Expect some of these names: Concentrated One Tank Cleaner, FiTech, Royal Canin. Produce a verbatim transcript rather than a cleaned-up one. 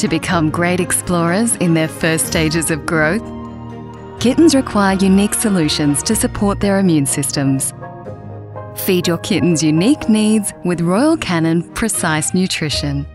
to become great explorers in their first stages of growth, kittens require unique solutions to support their immune systems. Feed your kitten's unique needs with Royal Canin Precise Nutrition.